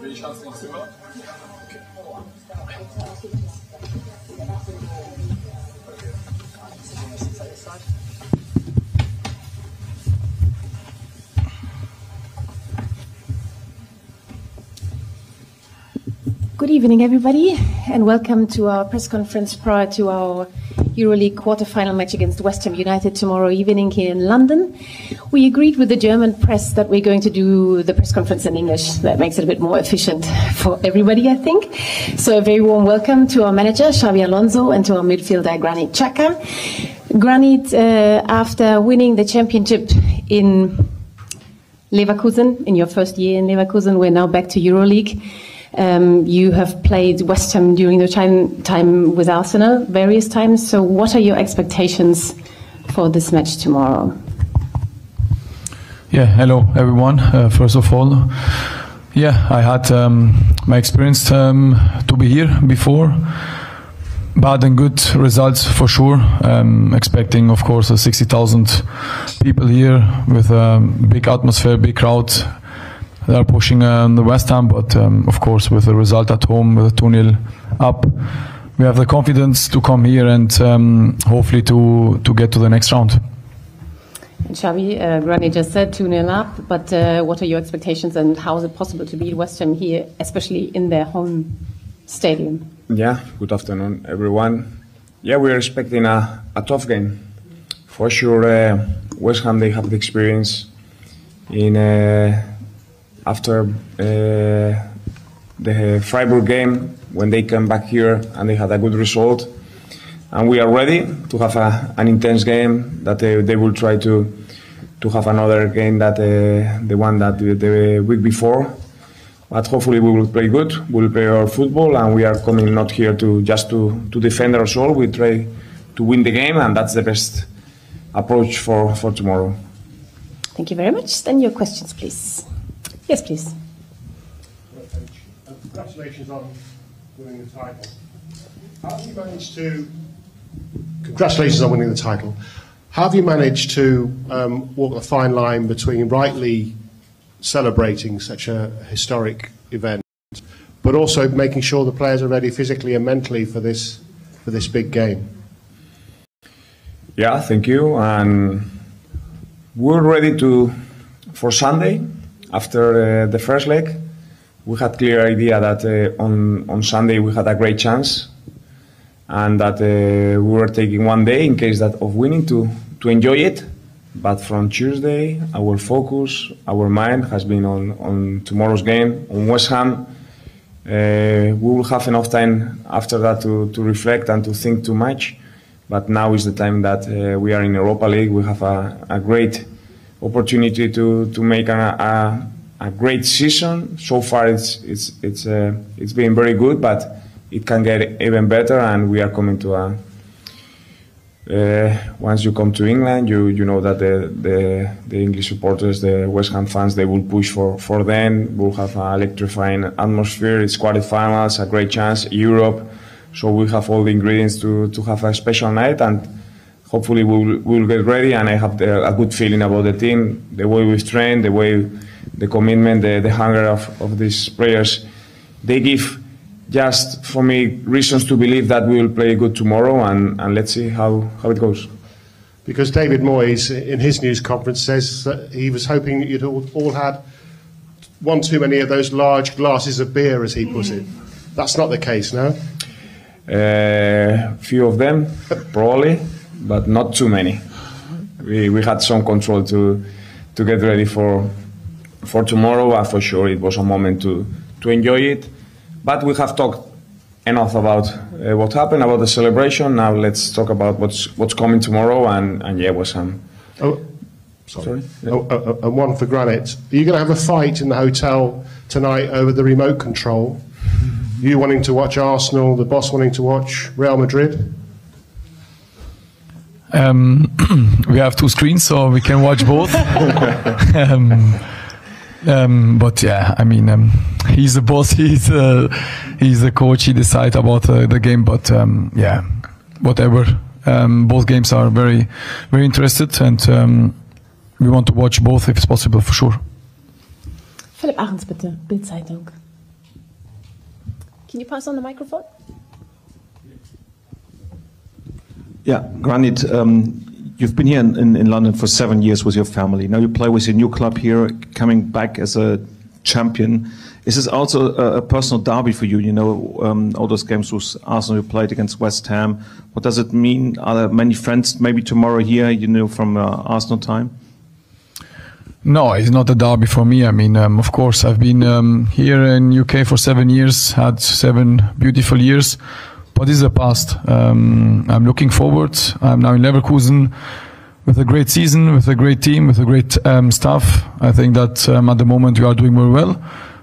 Will ich das noch hören? Okay. Good evening, everybody, and welcome to our press conference prior to our EuroLeague quarter-final match against West Ham United tomorrow evening here in London. We agreed with the German press that we're going to do the press conference in English. That makes it a bit more efficient for everybody, I think. So a very warm welcome to our manager, Xabi Alonso, and to our midfielder, Granit Xhaka. Granit, after winning the championship in Leverkusen, in your first year in Leverkusen, we're now back to EuroLeague. You have played West Ham during the time with Arsenal various times, so what are your expectations for this match tomorrow? Yeah, hello everyone. First of all, yeah, I had my experience to be here before. Bad and good results for sure. Expecting, of course, 60,000 people here with a big atmosphere, big crowd. They are pushing the West Ham, but of course, with the result at home, with a 2-0 up, we have the confidence to come here and hopefully to get to the next round. Xabi, Granit just said 2-0 up, but what are your expectations and how is it possible to beat West Ham here, especially in their home stadium? Yeah, good afternoon, everyone. Yeah, we're expecting a tough game. For sure, West Ham, they have the experience in... After the Freiburg game, when they came back here and they had a good result, and we are ready to have an intense game that they will try to have another game that the one that the week before. But hopefully we will play good, we will play our football, and we are coming not here to just to defend our soul. We try to win the game, and that's the best approach for tomorrow. Thank you very much. Then your questions, please. Yes, please. Congratulations on winning the title. How have you managed to? Congratulations on winning the title. How have you managed to walk the fine line between rightly celebrating such a historic event, but also making sure the players are ready physically and mentally for this big game? Yeah, thank you. And we're ready for Sunday. After the first leg, we had clear idea that on Sunday we had a great chance, and that we were taking one day in case that of winning to enjoy it. But from Tuesday, our focus, our mind has been on tomorrow's game, on West Ham. We will have enough time after that to reflect and to think too much. But now is the time that we are in Europa League. We have a great opportunity to make a great season. So far it's been very good, but it can get even better, and we are coming to a... once you come to England, you know that the English supporters, the West Ham fans, they will push for them. We'll have an electrifying atmosphere. It's quarterfinals, a great chance, Europe. So we have all the ingredients to have a special night, and hopefully we'll get ready, and I have a good feeling about the team, the way we've trained, the way, the commitment, the hunger of these players. They give, just for me, reasons to believe that we will play good tomorrow, and let's see how it goes. Because David Moyes, in his news conference, says that he was hoping that you'd all had one too many of those large glasses of beer, as he puts it. That's not the case, no? Few of them, probably. But not too many. We had some control to get ready for tomorrow, and for sure it was a moment to enjoy it. But we have talked enough about what happened, about the celebration. Now let's talk about what's coming tomorrow, and yeah, West Ham. Oh, sorry. Yeah. And one for Granit. Are you going to have a fight in the hotel tonight over the remote control? You wanting to watch Arsenal, the boss wanting to watch Real Madrid? We have two screens, so we can watch both. But yeah, I mean, he's the boss, he's the coach, he decides about the game, but yeah, whatever. Both games are very, very interested, and we want to watch both if it's possible, for sure. Philipp Ahrens, bitte, Bild-Zeitung. Can you pass on the microphone? Yeah, Granit, you've been here in London for 7 years with your family. Now you play with your new club here, coming back as a champion. Is this also a personal derby for you? You know, all those games with Arsenal you played against West Ham. What does it mean? Are there many friends maybe tomorrow here, you know, from Arsenal time? No, it's not a derby for me. I mean, of course, I've been here in UK for 7 years, had 7 beautiful years. But this is the past. I'm looking forward. I'm now in Leverkusen with a great season, with a great team, with a great staff. I think that at the moment we are doing very well.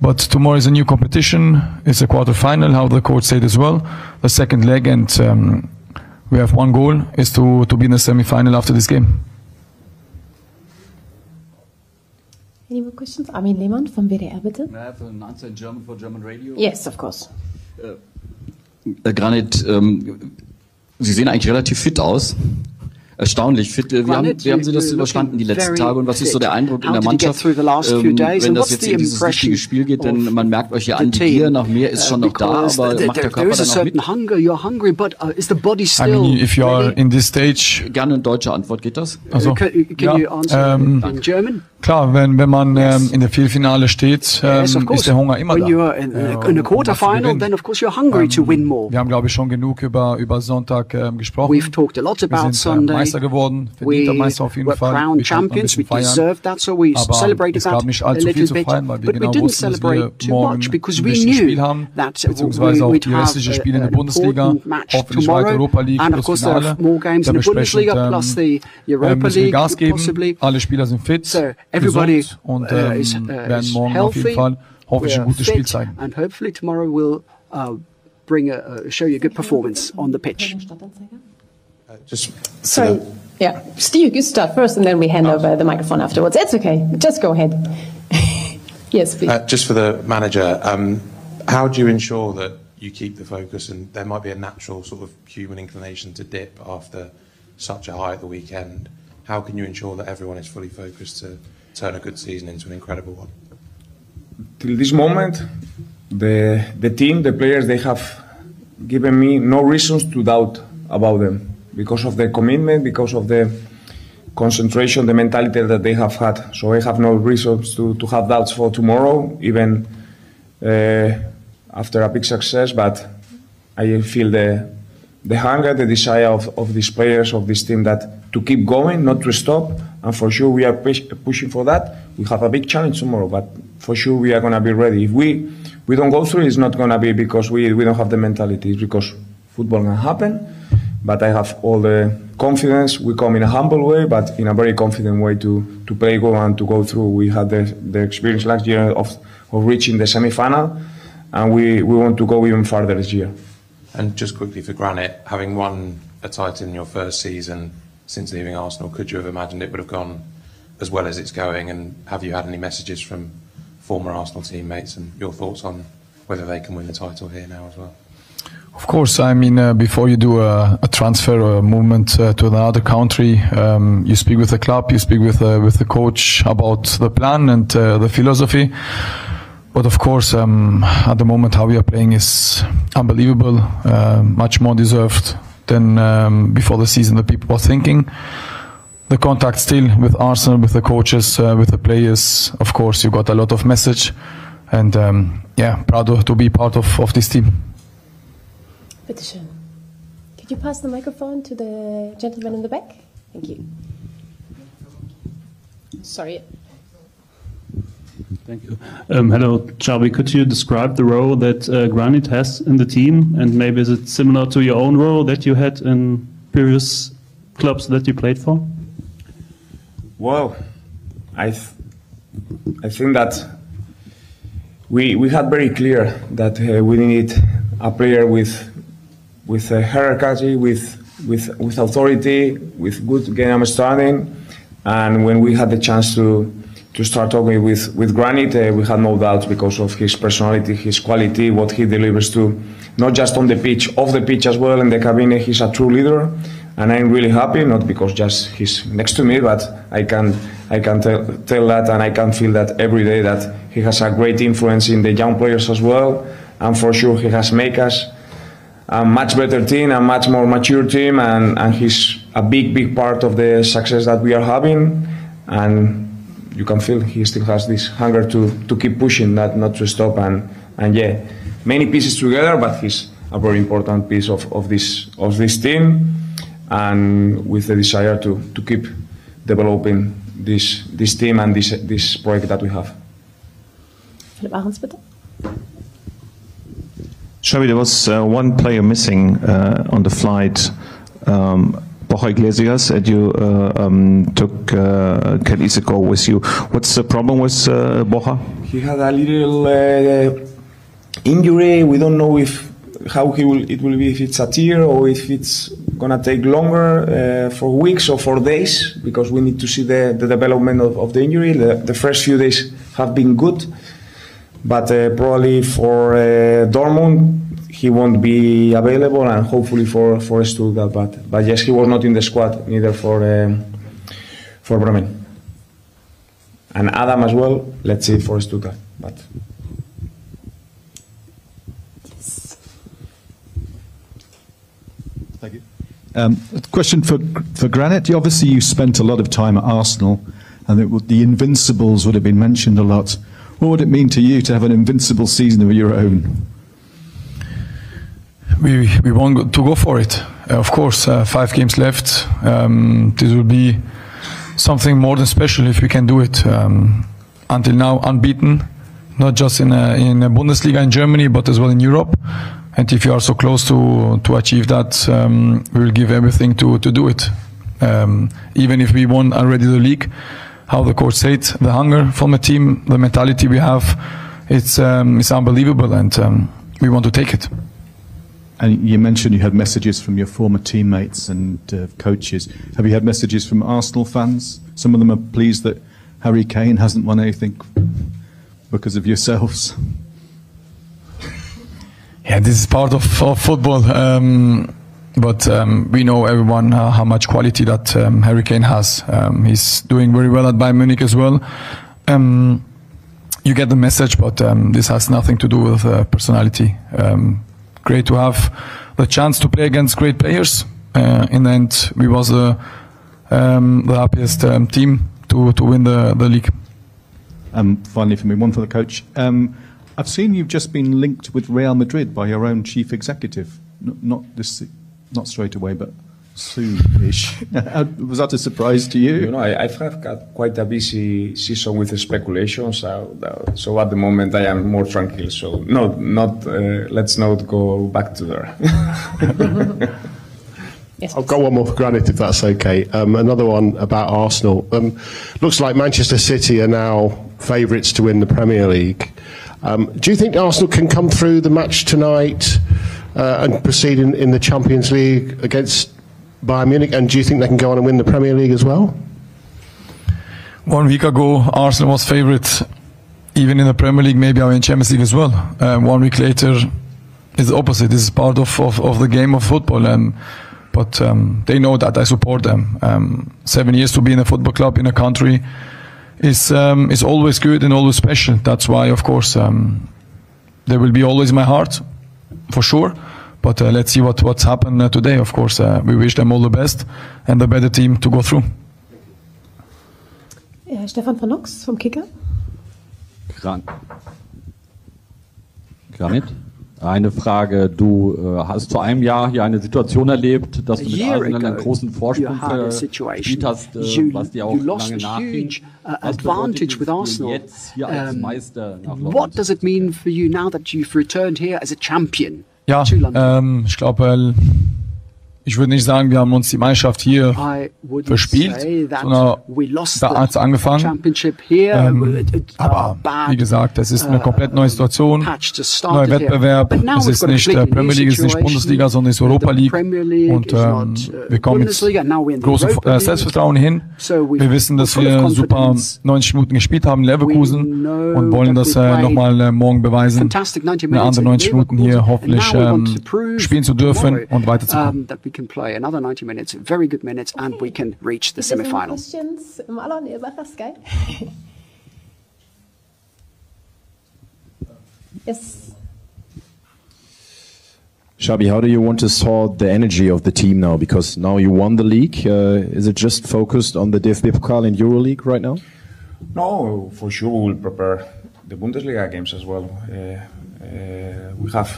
But tomorrow is a new competition. It's a quarter-final, how the coach said as well. The second leg, and we have one goal, is to be in the semi-final after this game. Any more questions? Armin Lehmann from WDR, bitte. Can I have an answer in German for German radio? Yes, of course. Granit, Sie sehen eigentlich relativ fit aus. Erstaunlich fit. Wie haben Sie das überstanden die letzten Tage und was ist so der Eindruck in der Mannschaft, wenn das jetzt in dieses wichtige Spiel geht? Denn man merkt euch ja an, die Gier nach mehr ist schon noch da, aber macht der Körper dann auch mit? I mean, if you are in this stage... Gerne eine deutsche Antwort, geht das? Also, ja, klar, wenn man in der Viertelfinale steht, ist der Hunger immer da. Wir haben, glaube ich, schon genug über Sonntag gesprochen. Wir sind Meister geworden, verdienter Meister auf jeden Fall. Wir konnten ein bisschen feiern, aber es gab nicht allzu viel zu feiern, weil wir genau wussten, dass wir morgen ein wichtiges Spiel haben, beziehungsweise auch die restlichen Spiele in der Bundesliga, hoffentlich weiter Europa League plus Finale. Da besprechen müssen wir Gas geben, alle Spieler sind fit, gesund und werden morgen auf jeden Fall hoffentlich ein gutes Spiel zeigen. Show you a good performance on the pitch. Just sorry, yeah. Steve, you start first, and then we hand over the microphone afterwards. It's okay. Just go ahead. Yes, please. Just for the manager, how do you ensure that you keep the focus? And there might be a natural sort of human inclination to dip after such a high at the weekend. How can you ensure that everyone is fully focused to turn a good season into an incredible one? Till this moment, the team, the players, they have given me no reasons to doubt about them. Because of the commitment, because of the concentration, the mentality that they have had. So I have no reasons to have doubts for tomorrow, even after a big success. But I feel the hunger, the desire of these players, of this team, that to keep going, not to stop. And for sure we are pushing for that. We have a big challenge tomorrow, but for sure we are going to be ready. If we don't go through, it's not going to be because we don't have the mentality. It's because football can happen. But I have all the confidence. We come in a humble way, but in a very confident way to play goal and to go through. We had the experience last year of reaching the semi-final, and we want to go even further this year. And just quickly for Granit, having won a title in your first season since leaving Arsenal, could you have imagined it would have gone as well as it's going? And have you had any messages from former Arsenal teammates and your thoughts on whether they can win the title here now as well? Of course, I mean, before you do a transfer or a movement to another country, you speak with the club, you speak with the coach about the plan and the philosophy. But of course, at the moment, how we are playing is unbelievable, much more deserved than before the season the people were thinking. The contact still with Arsenal, with the coaches, with the players, of course, you got a lot of message. And yeah, proud to be part of this team. Bitte schön. Could you pass the microphone to the gentleman in the back? Thank you. Sorry. Thank you. Hello, Xabi. Could you describe the role that Granit has in the team? And maybe is it similar to your own role that you had in previous clubs that you played for? Well, I think that we had very clear that we need a player with a hierarchy, with authority, with good game understanding. And when we had the chance to start talking with Granit, we had no doubts because of his personality, his quality, what he delivers to, not just on the pitch, off the pitch as well, in the cabine. He's a true leader. and I'm really happy, not because just he's next to me, but I can tell that, and I can feel that every day, that he has a great influence in the young players as well, and for sure he has made us a much better team, a much more mature team, and he's a big part of the success that we are having, and you can feel he still has this hunger to keep pushing, not to stop, and yeah, many pieces together, but he's a very important piece of this team, and with the desire to keep developing this team and this project that we have. Philipp Ahrens, bitte. Xabi, there was one player missing on the flight. Boca Iglesias, and you took Kelisiko with you. What's the problem with Boca? He had a little injury. We don't know how it will be, if it's a tear or if it's gonna take longer, for weeks or for days, because we need to see the development of the injury. The first few days have been good, but probably for Dortmund he won't be available, and hopefully for Stuttgart, but yes, he was not in the squad, neither for Bremen. And Adam as well, let's see for Stuttgart, but... Yes. Thank you. Question for Granit. Obviously you spent a lot of time at Arsenal, and the Invincibles would have been mentioned a lot. What would it mean to you to have an invincible season of your own? We want to go for it, of course. 5 games left. This will be something more than special if we can do it. Until now, unbeaten, not just in a Bundesliga in Germany, but as well in Europe. And if you are so close to achieve that, we will give everything to do it. Even if we won already the league, how the coach said, the hunger from a team, the mentality we have, it's unbelievable, and we want to take it. And you mentioned you had messages from your former teammates and coaches. Have you had messages from Arsenal fans? Some of them are pleased that Harry Kane hasn't won anything because of yourselves. Yeah, this is part of football. But we know everyone how much quality that Harry Kane has. He's doing very well at Bayern Munich as well. You get the message, but this has nothing to do with personality. Great to have the chance to play against great players. In the end, we was the happiest team to win the league. Finally for me, one for the coach. I've seen you've just been linked with Real Madrid by your own chief executive. Not straight away, but soon-ish. Was that a surprise to you? You know, I've got quite a busy season with the speculations, so at the moment I am more tranquil. So let's not go back to there. Yes, I've got one more for Granit, if that's okay. Another one about Arsenal. Looks like Manchester City are now favourites to win the Premier League. Do you think Arsenal can come through the match tonight and proceed in the Champions League against Bayern Munich, and do you think they can go on and win the Premier League as well? 1 week ago, Arsenal was favourite, even in the Premier League, maybe in Champions League as well. 1 week later, it's the opposite. This is part of the game of football, but they know that I support them. 7 years to be in a football club in a country is always good and always special. That's why, of course, they will be always in my heart, for sure. But let's see what's happened today. Of course, we wish them all the best and the better team to go through. Stefan van Nox from Kicker. Granit, eine Frage. Du hast vor einem Jahr hier eine Situation erlebt, dass du mit Arsenal einen großen Vorsprung erzielt hast, was dir auch lange nachging. Was bedeutet es dir jetzt hier als Meister nach London? What does it mean for you now that you've returned here as a champion? Ja, ich glaube, ich würde nicht sagen, wir haben uns die Meisterschaft hier verspielt, sondern da hat es angefangen. Aber wie gesagt, das ist eine komplett neue Situation, neuer Wettbewerb. Es ist nicht Premier League, es ist nicht Bundesliga, sondern es ist Europa League. Und wir kommen jetzt mit großem Selbstvertrauen hin. Wir wissen, dass wir super 90 Minuten gespielt haben, Leverkusen, und wollen das nochmal morgen beweisen, eine andere 90 Minuten hier hoffentlich spielen zu dürfen und weiterzukommen. can play another 90 minutes, very good minutes, and we can reach the semi-final. Yes. Xabi, how do you want to sort the energy of the team now? Because now you won the league. Is it just focused on the DFB-Pokal and EuroLeague right now? No, for sure we will prepare the Bundesliga games as well. We have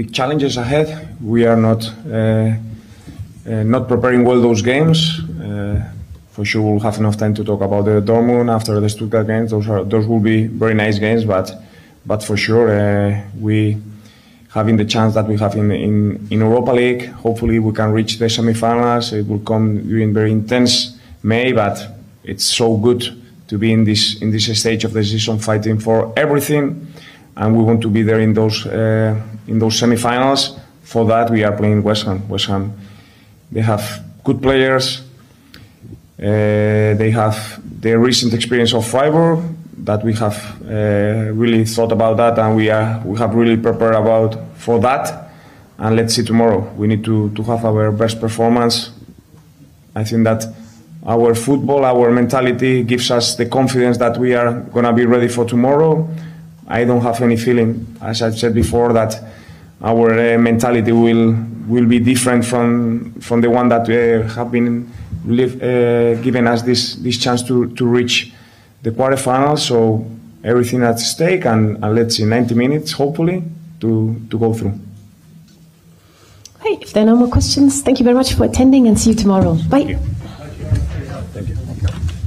big challenges ahead. We are not preparing well those games. For sure we'll have enough time to talk about the Dortmund after the Stuttgart games. Those will be very nice games, but for sure we having the chance that we have in Europa League. Hopefully we can reach the semi-finals. It will come during very intense May, but it's so good to be in this stage of the season, fighting for everything, and we want to be there in those semi-finals. For that, we are playing West Ham. West Ham, they have good players. They have their recent experience of Freiburg that we have really thought about that, and we have really prepared about for that. And let's see tomorrow. We need to have our best performance. I think that our football, our mentality gives us the confidence that we are going to be ready for tomorrow. I don't have any feeling, as I've said before, that our mentality will be different from the one that have been given us this chance to reach the quarterfinals. So everything at stake, and let's see, 90 minutes hopefully to go through. Hey, if there are no more questions, thank you very much for attending, and see you tomorrow. Bye. Thank you. Thank you.